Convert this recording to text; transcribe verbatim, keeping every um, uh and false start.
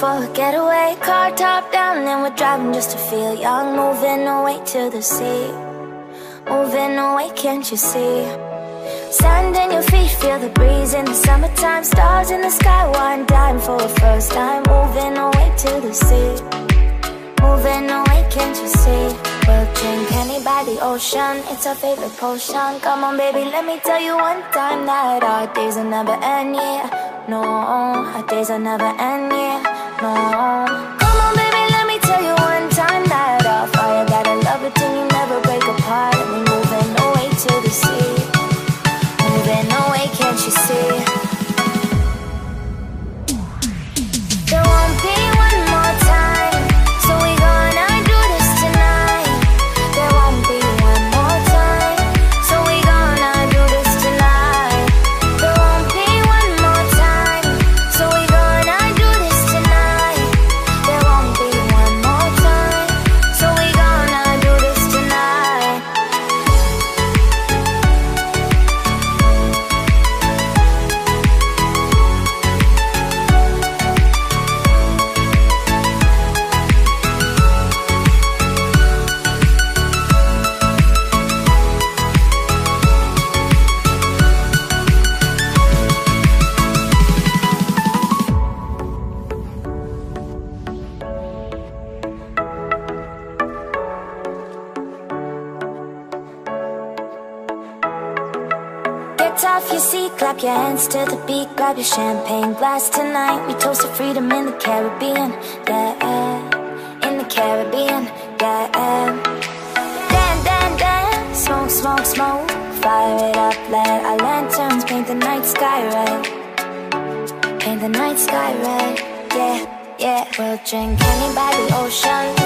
for a getaway. Car top down and we're driving just to feel young. Moving away to the sea, moving away, can't you see? Sand in your feet, feel the breeze in the summertime. Stars in the sky, one dime for a first time. Moving away to the sea, moving away, can't you see? We'll drink honey by the ocean, it's our favorite potion. Come on baby, let me tell you one time that our days will never end, yeah. No, our days will never end, yeah. No, come on baby, let me tell you one time that our fire got a love it till you never break apart. And we're moving away to the sea, moving away, can't you see? There won't be one more time, so we gonna do this tonight. There won't be one more time, so we gonna do this tonight. There won't be off your seat, clap your hands to the beat, grab your champagne glass tonight. We toast to freedom in the Caribbean, yeah, in the Caribbean, yeah. Dan, dan, dan, smoke, smoke, smoke, fire it up, let our lanterns paint the night sky red, paint the night sky red, yeah, yeah. We'll drink honey by the ocean.